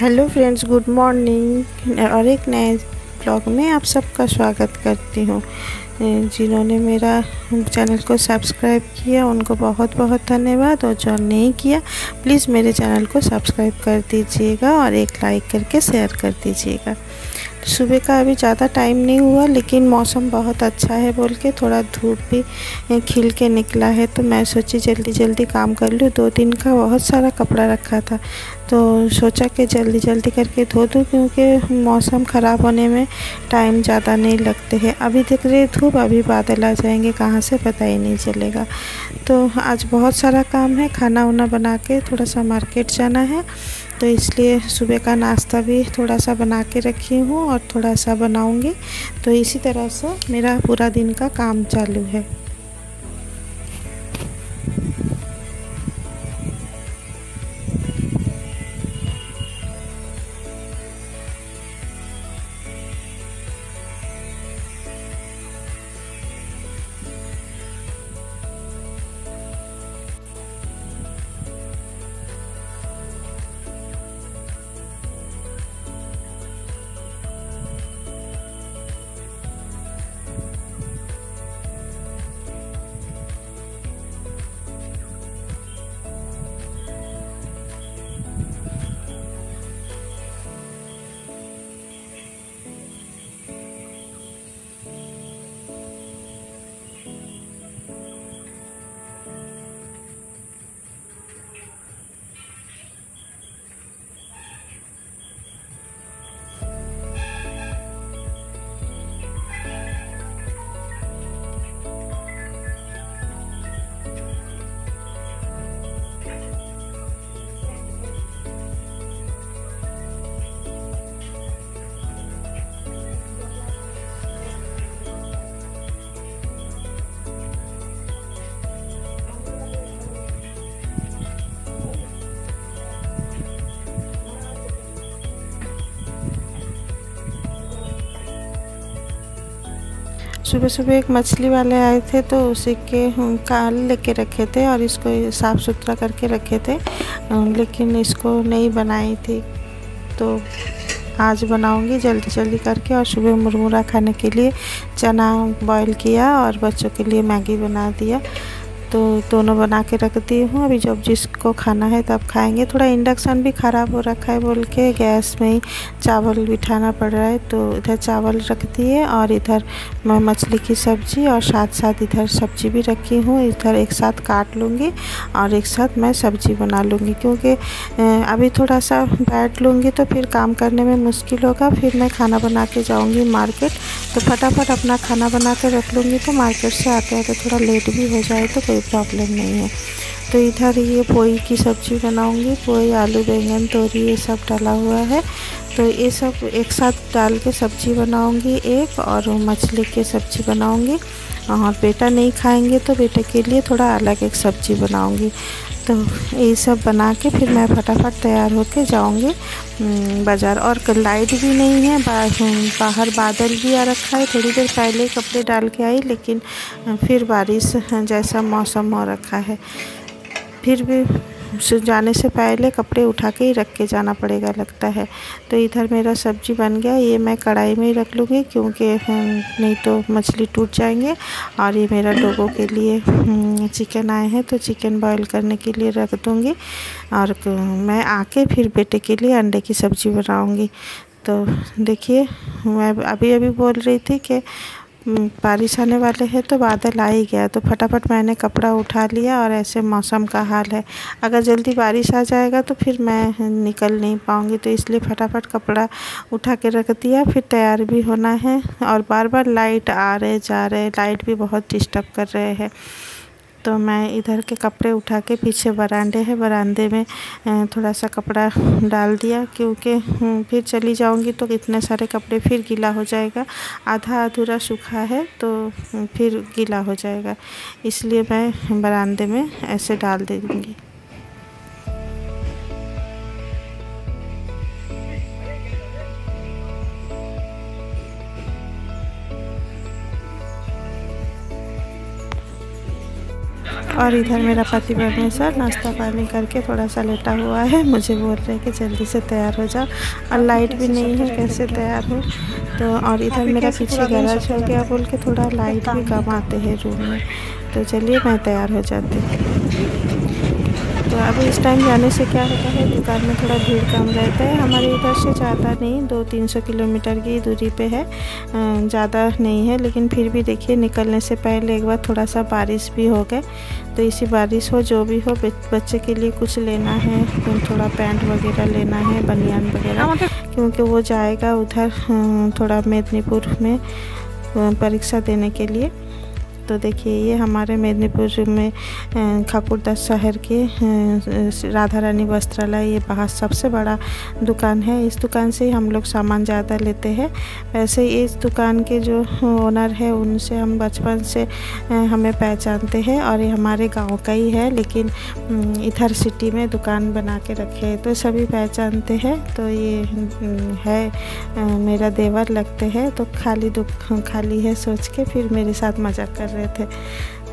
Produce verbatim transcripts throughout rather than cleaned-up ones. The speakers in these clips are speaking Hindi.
हेलो फ्रेंड्स, गुड मॉर्निंग और एक नए ब्लॉग में आप सबका स्वागत करती हूँ। जिन्होंने मेरा चैनल को सब्सक्राइब किया उनको बहुत बहुत धन्यवाद, और जो नहीं किया प्लीज़ मेरे चैनल को सब्सक्राइब कर दीजिएगा और एक लाइक करके शेयर कर दीजिएगा। सुबह का अभी ज़्यादा टाइम नहीं हुआ, लेकिन मौसम बहुत अच्छा है बोल के थोड़ा धूप भी खिल के निकला है, तो मैं सोची जल्दी जल्दी काम कर लूँ। दो दिन का बहुत सारा कपड़ा रखा था तो सोचा कि जल्दी जल्दी करके धो दूँ, क्योंकि मौसम ख़राब होने में टाइम ज़्यादा नहीं लगते हैं। अभी देख रहे धूप, अभी बादल आ जाएंगे कहाँ से पता ही नहीं चलेगा। तो आज बहुत सारा काम है, खाना वाना बना के थोड़ा सा मार्केट जाना है, तो इसलिए सुबह का नाश्ता भी थोड़ा सा बना के रखी हूँ और थोड़ा सा बनाऊँगी। तो इसी तरह से मेरा पूरा दिन का काम चालू है। सुबह सुबह एक मछली वाले आए थे तो उसी के काल लेके रखे थे और इसको साफ़ सुथरा करके रखे थे, लेकिन इसको नहीं बनाई थी तो आज बनाऊंगी जल्दी जल्दी करके। और सुबह मुरमुरा खाने के लिए चना बॉईल किया और बच्चों के लिए मैगी बना दिया, तो दोनों बना के रख दी हूँ। अभी जब जिसको खाना है तब खाएंगे। थोड़ा इंडक्शन भी ख़राब हो रखा है बोल के गैस में ही चावल बिठाना पड़ रहा है, तो इधर चावल रख दिए और इधर मैं मछली की सब्ज़ी और साथ साथ इधर सब्ज़ी भी रखी हूँ। इधर एक साथ काट लूँगी और एक साथ मैं सब्ज़ी बना लूँगी, क्योंकि अभी थोड़ा सा बैठ लूँगी तो फिर काम करने में मुश्किल होगा। फिर मैं खाना बना के जाऊँगी मार्केट, तो फटाफट अपना खाना बना के रख लूँगी, तो मार्केट से आते आते थोड़ा लेट भी हो जाए तो कोई प्रॉब्लम नहीं है। तो इधर ये पोई की सब्ज़ी बनाऊंगी। पोई, आलू, बैंगन, तोरी ये सब डाला हुआ है, तो ये सब एक साथ डाल के सब्ज़ी बनाऊंगी एक, और मछली की सब्ज़ी बनाऊंगी। और बेटा नहीं खाएंगे तो बेटे के लिए थोड़ा अलग एक सब्ज़ी बनाऊंगी। तो ये सब बना के फिर मैं फटाफट तैयार होके जाऊंगी बाज़ार। और लाइट भी नहीं है, बा, बाहर बादल भी आ रखा है। थोड़ी देर पहले कपड़े डाल के आई, लेकिन फिर बारिश जैसा मौसम हो रखा है। फिर भी जाने से पहले कपड़े उठा के ही रख के जाना पड़ेगा लगता है। तो इधर मेरा सब्ज़ी बन गया, ये मैं कढ़ाई में ही रख लूँगी, क्योंकि नहीं तो मछली टूट जाएंगे। और ये मेरा लोगों के लिए चिकन आए हैं, तो चिकन बॉईल करने के लिए रख दूँगी। और मैं आके फिर बेटे के लिए अंडे की सब्ज़ी बनाऊँगी। तो देखिए, मैं अभी अभी बोल रही थी कि बारिश आने वाले हैं, तो बादल आ ही गया। तो फटाफट मैंने कपड़ा उठा लिया और ऐसे मौसम का हाल है। अगर जल्दी बारिश आ जाएगा तो फिर मैं निकल नहीं पाऊँगी, तो इसलिए फटाफट कपड़ा उठा के रख दिया। फिर तैयार भी होना है, और बार बार लाइट आ रहे जा रहे, लाइट भी बहुत डिस्टर्ब कर रहे हैं। तो मैं इधर के कपड़े उठा के, पीछे बरामदे है, बरामदे में थोड़ा सा कपड़ा डाल दिया, क्योंकि फिर चली जाऊंगी तो इतने सारे कपड़े फिर गीला हो जाएगा। आधा अधूरा सूखा है तो फिर गीला हो जाएगा, इसलिए मैं बरामदे में ऐसे डाल दे दूँगी। और इधर मेरा पति परमेश्वर नाश्ता पानी करके थोड़ा सा लेटा हुआ है, मुझे बोल रहे हैं कि जल्दी से तैयार हो जाओ और लाइट भी नहीं है, कैसे तैयार हो। तो और इधर मेरा पीछे गैराज हो गया बोल के थोड़ा लाइट भी कम आते हैं रूम में, तो चलिए मैं तैयार हो जाती हूँ। तो अभी इस टाइम जाने से क्या होता है, दुकान में थोड़ा भीड़ कम रहता है, हमारे इधर से ज़्यादा नहीं, दो तीन सौ किलोमीटर की दूरी पे है, ज़्यादा नहीं है, लेकिन फिर भी देखिए निकलने से पहले एक बार थोड़ा सा बारिश भी हो गए, तो इसी बारिश हो जो भी हो बच्चे के लिए कुछ लेना है, थोड़ा पैंट वगैरह लेना है, बनियान वगैरह, क्योंकि वो जाएगा उधर थोड़ा मेदिनीपुर में परीक्षा देने के लिए। तो देखिए ये हमारे मेदिनीपुर में खाकुरदास शहर के राधा रानी वस्त्रालय, ये बाहर सबसे बड़ा दुकान है, इस दुकान से ही हम लोग सामान ज़्यादा लेते हैं। वैसे इस दुकान के जो ओनर है उनसे हम बचपन से हमें पहचानते हैं, और ये हमारे गांव का ही है, लेकिन इधर सिटी में दुकान बना के रखे हैं तो सभी पहचानते हैं। तो ये है मेरा देवर लगते हैं, तो खाली खाली है सोच के फिर मेरे साथ मजाक कर रहे थे।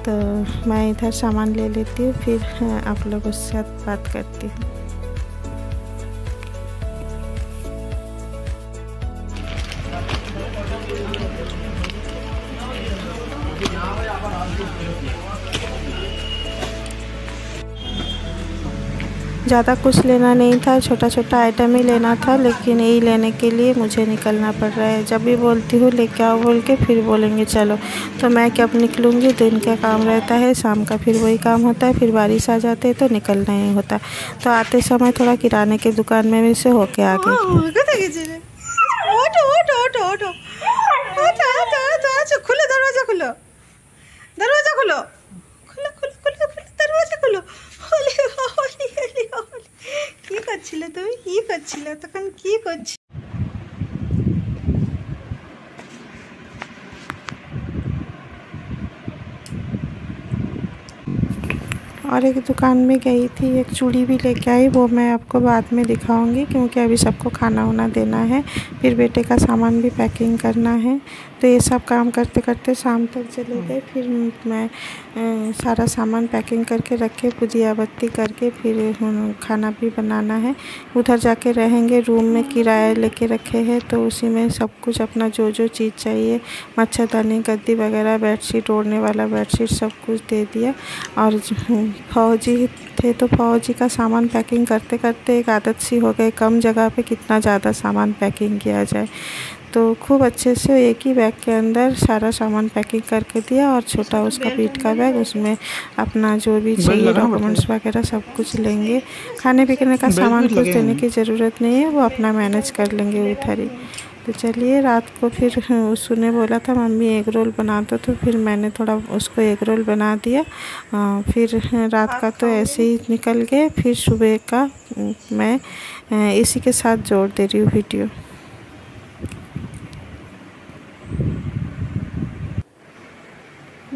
तो मैं इधर सामान ले लेती हूँ, फिर आप लोगों के साथ बात करती हूँ। ज़्यादा कुछ लेना नहीं था, छोटा छोटा आइटम ही लेना था, लेकिन यही लेने के लिए मुझे निकलना पड़ रहा है। जब भी बोलती हूँ लेके आओ बोल के फिर बोलेंगे चलो, तो मैं कब निकलूँगी, दिन का काम रहता है, शाम का फिर वही काम होता है, फिर बारिश आ जाती है तो निकलना ही होता। तो आते समय थोड़ा किराने की दुकान में भी से होके आ गए। और एक दुकान में गई थी, एक चूड़ी भी लेके आई, वो मैं आपको बाद में दिखाऊंगी, क्योंकि अभी सबको खाना वाना देना है, फिर बेटे का सामान भी पैकिंग करना है। तो ये सब काम करते करते शाम तक चले गए, फिर मैं सारा सामान पैकिंग करके रखे, पूजा बत्ती करके फिर खाना भी बनाना है। उधर जाके रहेंगे, रूम में किराया लेके रखे हैं, तो उसी में सब कुछ अपना जो जो चीज़ चाहिए, मच्छरदानी, गद्दी वगैरह, बेडशीट, ओढ़ने वाला बेडशीट, सब कुछ दे दिया। और फौजी थे तो फौजी का सामान पैकिंग करते करते एक आदत सी हो गई, कम जगह पे कितना ज़्यादा सामान पैकिंग किया जाए। तो खूब अच्छे से एक ही बैग के अंदर सारा सामान पैकिंग करके दिया, और छोटा उसका पीठ का बैग, उसमें अपना जो भी चाहिए डॉक्यूमेंट्स वगैरह सब कुछ लेंगे, खाने पीने का सामान कुछ देने की ज़रूरत नहीं है, वो अपना मैनेज कर लेंगे उधर ही। तो चलिए रात को फिर उसने बोला था मम्मी एग रोल बना दो, तो फिर मैंने थोड़ा उसको एग रोल बना दिया। आ, फिर रात का तो ऐसे ही निकल गए, फिर सुबह का मैं इसी के साथ जोड़ दे रही हूँ वीडियो।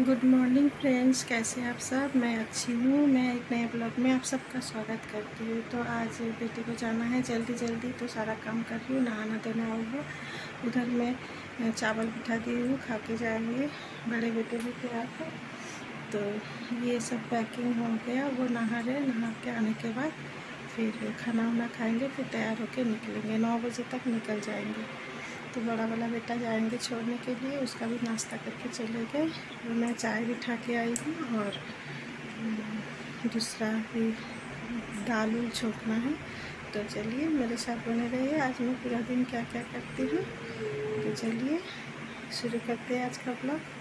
गुड मॉर्निंग फ्रेंड्स, कैसे आप सब, मैं अच्छी हूँ। मैं एक नए ब्लॉग में आप सबका स्वागत करती हूँ। तो आज बेटे को जाना है जल्दी जल्दी, तो सारा काम कर रही हूँ, नहाना धोना होगा। उधर मैं चावल बिठा दी हूँ, खा के जाएंगे, बड़े बेटे भी तैयार है। तो ये सब पैकिंग हो गया, वो नहा रहे, नहा के आने के बाद फिर खाना वाना खाएँगे, फिर तैयार होके निकलेंगे, नौ बजे तक निकल जाएँगे। तो बड़ा वाला बेटा जाएंगे छोड़ने के लिए, उसका भी नाश्ता करके चले गए, और मैं चाय भी ठा के आई हूँ, और दूसरा भी दाल उल छोंकना है। तो चलिए मेरे साथ बने रहिए, आज मैं पूरा दिन क्या क्या करती हूँ। तो चलिए शुरू करते हैं आज का ब्लॉग।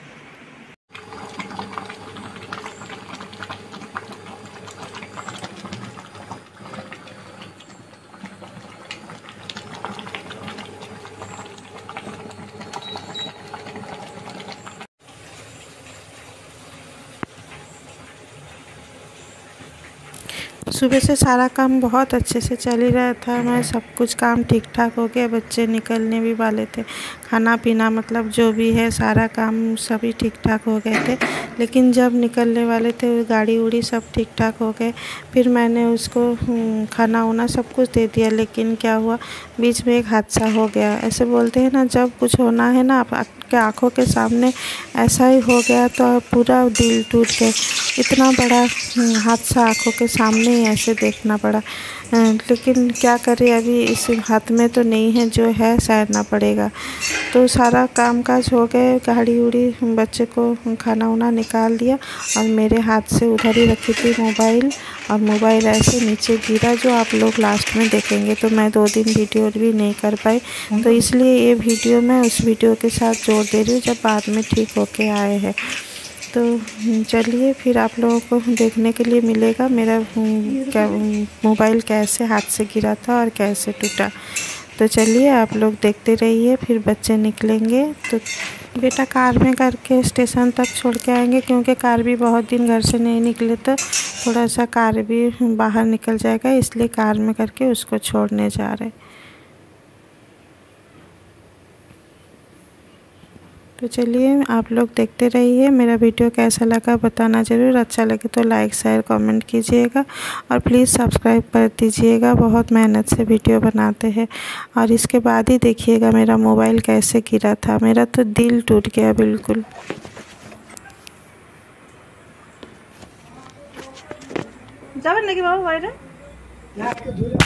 सुबह से सारा काम बहुत अच्छे से चल ही रहा था, मैं सब कुछ काम ठीक ठाक हो गया, बच्चे निकलने भी वाले थे, खाना पीना मतलब जो भी है सारा काम सभी ठीक ठाक हो गए थे। लेकिन जब निकलने वाले थे गाड़ी उड़ी सब ठीक ठाक हो गए। फिर मैंने उसको खाना उना सब कुछ दे दिया, लेकिन क्या हुआ बीच में एक हादसा हो गया। ऐसे बोलते हैं ना, जब कुछ होना है ना आपके आँखों के सामने ऐसा ही हो गया तो पूरा दिल टूट गया। इतना बड़ा हादसा आँखों के सामने ही ऐसे देखना पड़ा। लेकिन क्या करें, अभी इस हाथ में तो नहीं है, जो है सहना पड़ेगा। तो सारा काम काज हो गए, गाड़ी उड़ी बच्चे को खाना उना निकाल दिया और मेरे हाथ से उधर ही रखी थी मोबाइल, और मोबाइल ऐसे नीचे गिरा जो आप लोग लास्ट में देखेंगे। तो मैं दो दिन वीडियो भी नहीं कर पाई, तो इसलिए ये वीडियो मैं उस वीडियो के साथ जोड़ दे रही हूँ जब बाद में ठीक होके आए हैं। तो चलिए फिर आप लोगों को देखने के लिए मिलेगा मेरा मोबाइल कैसे हाथ से गिरा था और कैसे टूटा। तो चलिए आप लोग देखते रहिए। फिर बच्चे निकलेंगे तो बेटा कार में करके स्टेशन तक छोड़ के आएंगे, क्योंकि कार भी बहुत दिन घर से नहीं निकले तो थोड़ा सा कार भी बाहर निकल जाएगा, इसलिए कार में करके उसको छोड़ने जा रहे। तो चलिए आप लोग देखते रहिए। मेरा वीडियो कैसा लगा बताना ज़रूर, अच्छा लगे तो लाइक शेयर कमेंट कीजिएगा और प्लीज़ सब्सक्राइब कर दीजिएगा। बहुत मेहनत से वीडियो बनाते हैं। और इसके बाद ही देखिएगा मेरा मोबाइल कैसे गिरा था, मेरा तो दिल टूट गया बिल्कुल। जावर लगे बाबा वायरल।